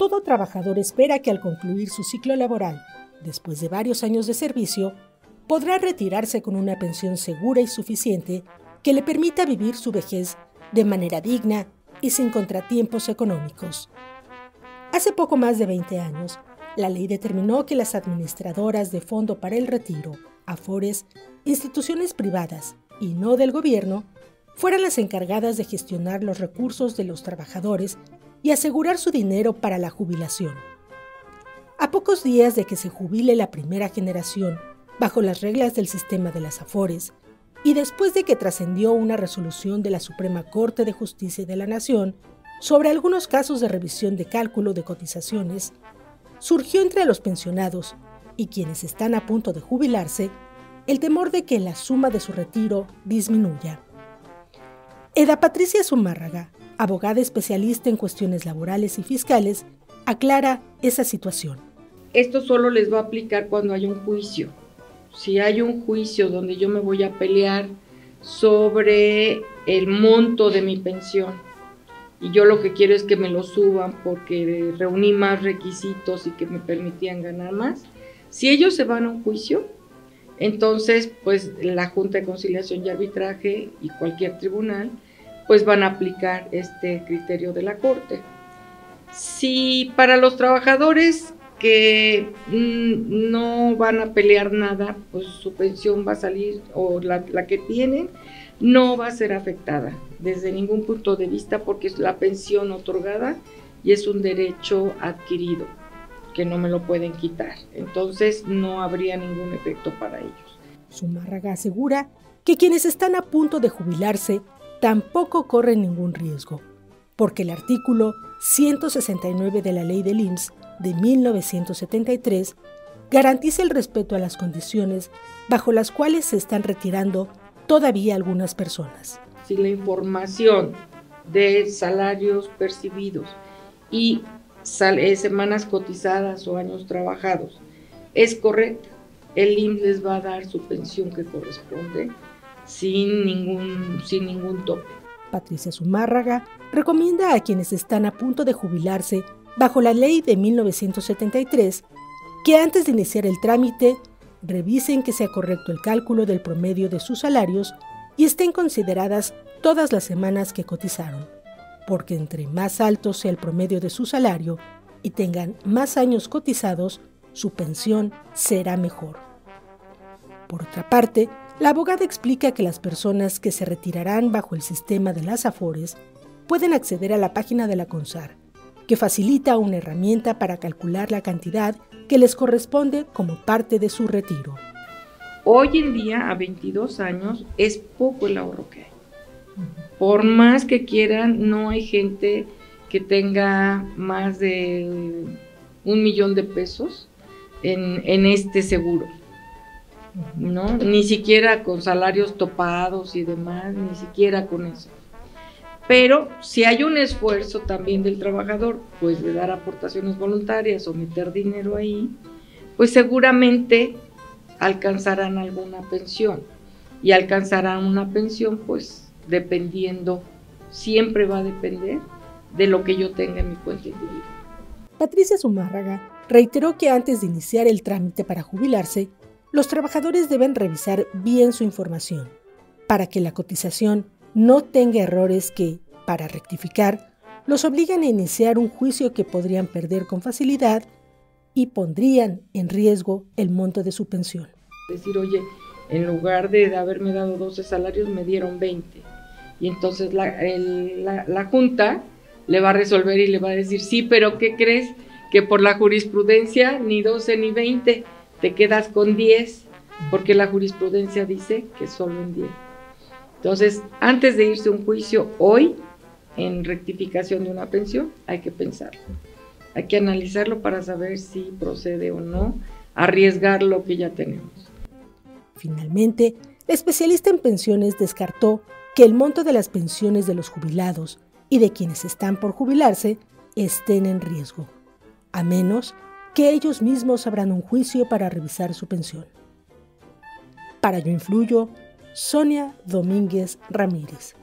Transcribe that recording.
todo trabajador espera que al concluir su ciclo laboral, después de varios años de servicio, podrá retirarse con una pensión segura y suficiente que le permita vivir su vejez de manera digna y sin contratiempos económicos. Hace poco más de 20 años, la ley determinó que las administradoras de Fondo para el Retiro, AFORES, instituciones privadas y no del gobierno, fueran las encargadas de gestionar los recursos de los trabajadores y asegurar su dinero para la jubilación. A pocos días de que se jubile la primera generación bajo las reglas del sistema de las AFORES, y después de que trascendió una resolución de la Suprema Corte de Justicia de la Nación sobre algunos casos de revisión de cálculo de cotizaciones, surgió entre los pensionados y quienes están a punto de jubilarse el temor de que la suma de su retiro disminuya. Edna Patricia Zumárraga, abogada especialista en cuestiones laborales y fiscales, aclara esa situación. Esto solo les va a aplicar cuando hay un juicio. Si hay un juicio donde yo me voy a pelear sobre el monto de mi pensión y yo lo que quiero es que me lo suban porque reuní más requisitos y que me permitían ganar más, si ellos se van a un juicio, entonces pues la Junta de Conciliación y Arbitraje y cualquier tribunal pues van a aplicar este criterio de la Corte. Si para los trabajadores que no van a pelear nada, pues su pensión va a salir, o la que tienen, no va a ser afectada desde ningún punto de vista porque es la pensión otorgada y es un derecho adquirido que no me lo pueden quitar. Entonces no habría ningún efecto para ellos. Zumárraga asegura que quienes están a punto de jubilarse tampoco corren ningún riesgo, porque el artículo 169 de la ley del IMSS de 1973 garantiza el respeto a las condiciones bajo las cuales se están retirando todavía algunas personas. Si la información de salarios percibidos y semanas cotizadas o años trabajados es correcta, el IMSS les va a dar su pensión que corresponde sin ningún tope. Patricia Zumárraga recomienda a quienes están a punto de jubilarse bajo la ley de 1973, que antes de iniciar el trámite, revisen que sea correcto el cálculo del promedio de sus salarios y estén consideradas todas las semanas que cotizaron, porque entre más alto sea el promedio de su salario y tengan más años cotizados, su pensión será mejor. Por otra parte, la abogada explica que las personas que se retirarán bajo el sistema de las AFORES pueden acceder a la página de la CONSAR, que facilita una herramienta para calcular la cantidad que les corresponde como parte de su retiro. Hoy en día, a 22 años, es poco el ahorro que hay. Por más que quieran, no hay gente que tenga más de 1 millón de pesos en este seguro, ¿no? Ni siquiera con salarios topados y demás, ni siquiera con eso. Pero si hay un esfuerzo también del trabajador, pues de dar aportaciones voluntarias o meter dinero ahí, pues seguramente alcanzarán alguna pensión. Y alcanzarán una pensión, pues dependiendo, siempre va a depender de lo que yo tenga en mi cuenta individual. Patricia Zumárraga reiteró que antes de iniciar el trámite para jubilarse, los trabajadores deben revisar bien su información para que la cotización no tenga errores que, para rectificar, los obligan a iniciar un juicio que podrían perder con facilidad y pondrían en riesgo el monto de su pensión. Decir, oye, en lugar de haberme dado 12 salarios, me dieron 20. Y entonces la Junta le va a resolver y le va a decir, sí, pero ¿qué crees? Que por la jurisprudencia ni 12 ni 20, te quedas con 10, porque la jurisprudencia dice que solo en 10. Entonces, antes de irse a un juicio hoy, en rectificación de una pensión, hay que pensarlo. Hay que analizarlo para saber si procede o no arriesgar lo que ya tenemos. Finalmente, la especialista en pensiones descartó que el monto de las pensiones de los jubilados y de quienes están por jubilarse estén en riesgo, a menos que ellos mismos abran un juicio para revisar su pensión. Para Yo Influyo, Sonia Domínguez Ramírez.